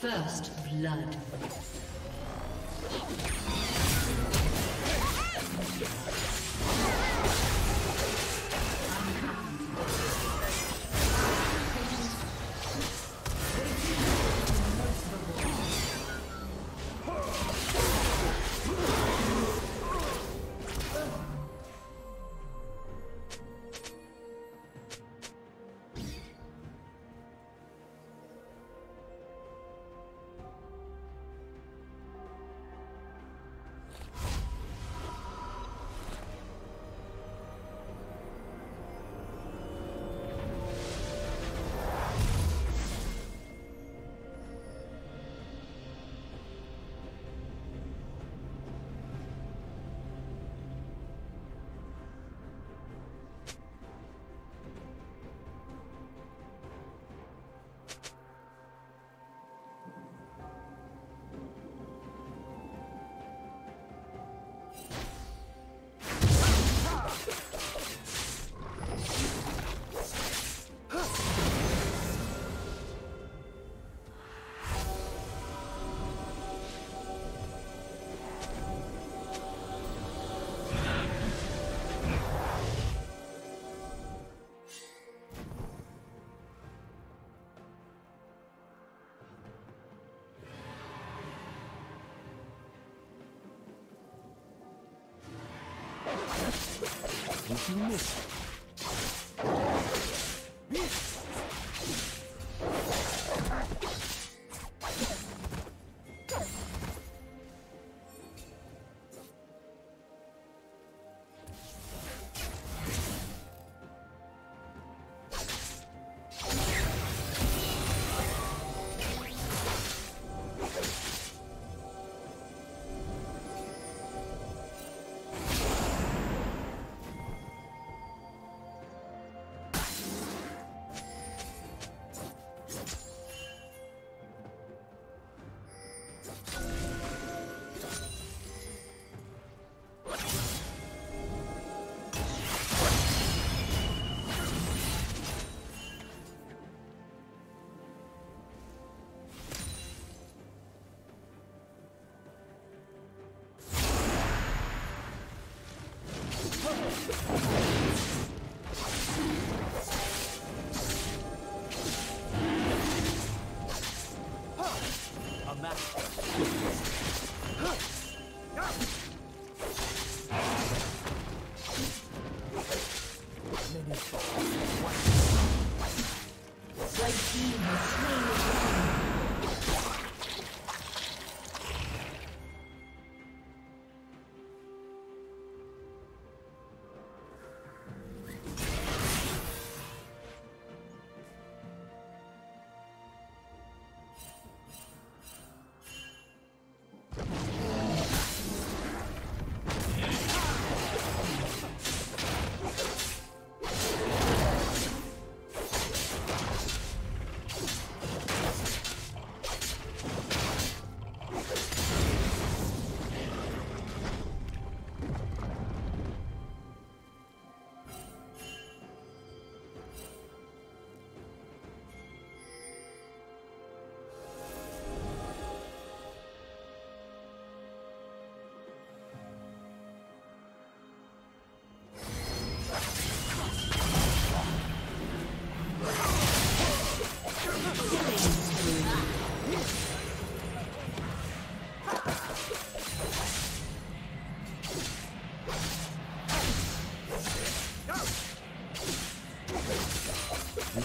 First blood.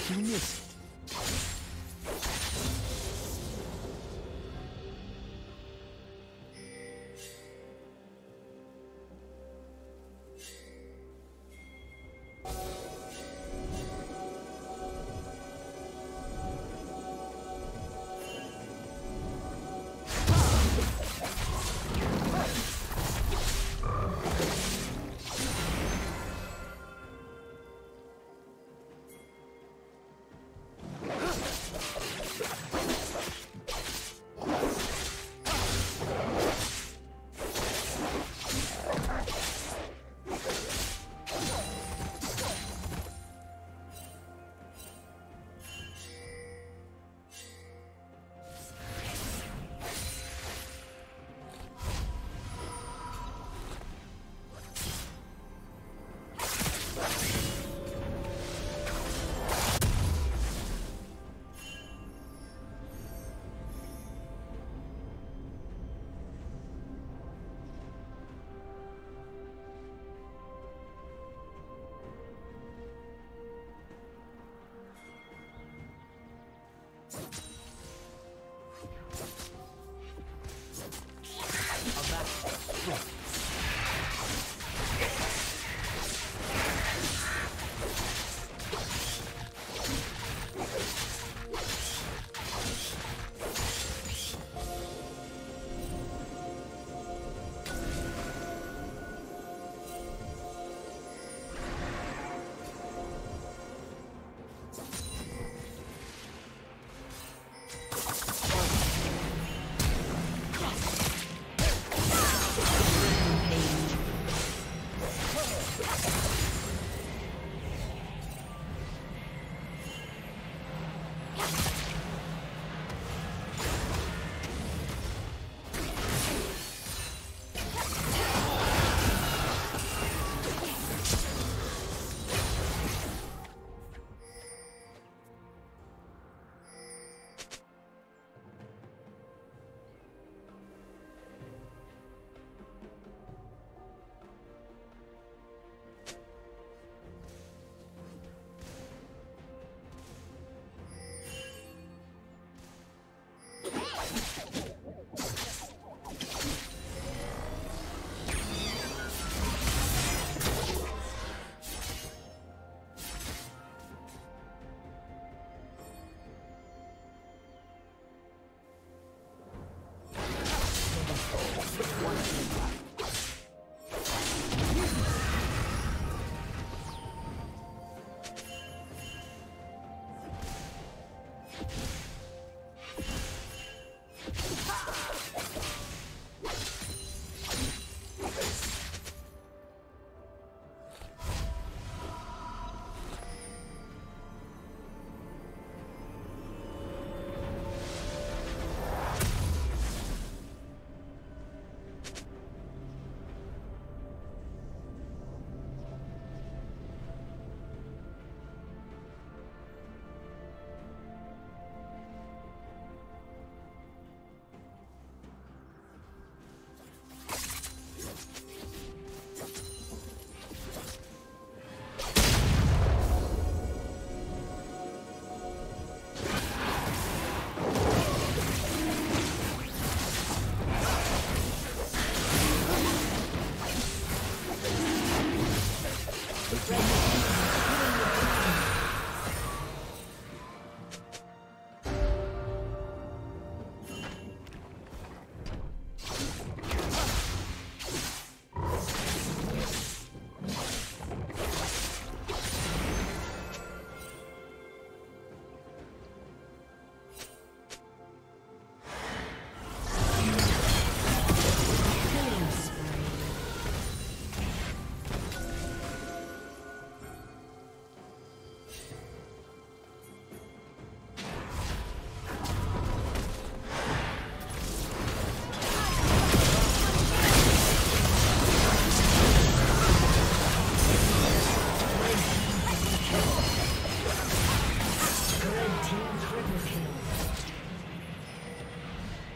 You missed.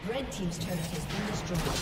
Red team's turret has been destroyed.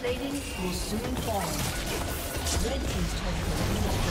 Plating will soon fall. Red team's turret will be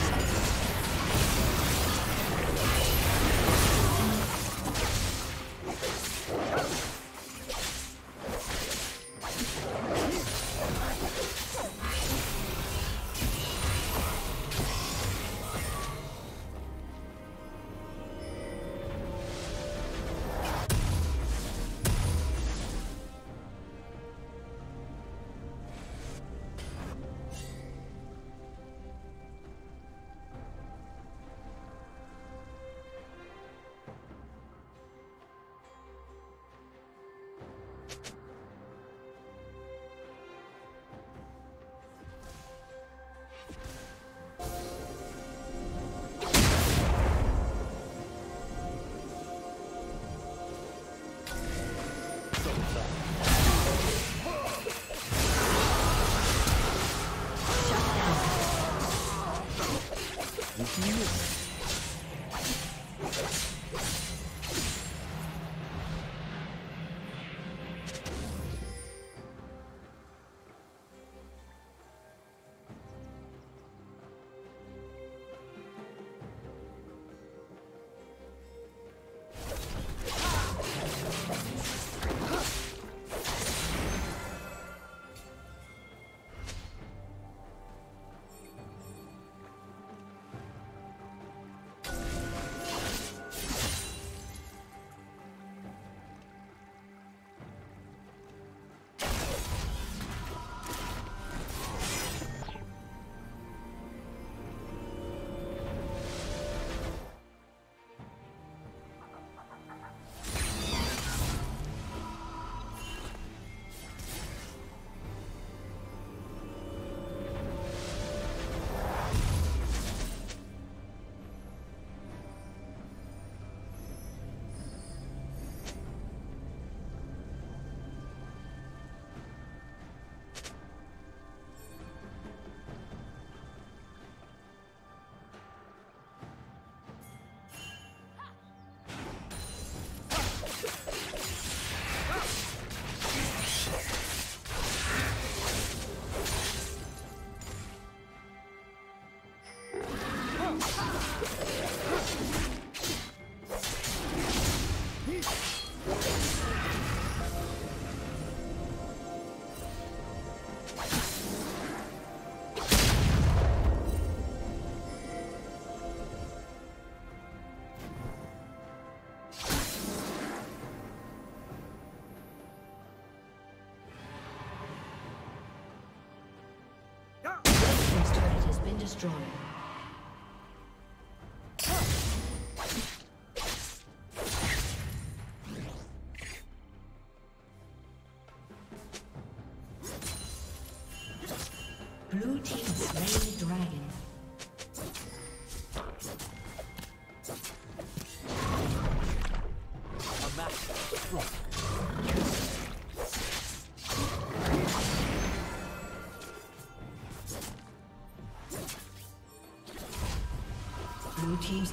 destroyed. Blue team slain dragon. A master strong. Blue team's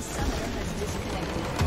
A summoner has disconnected.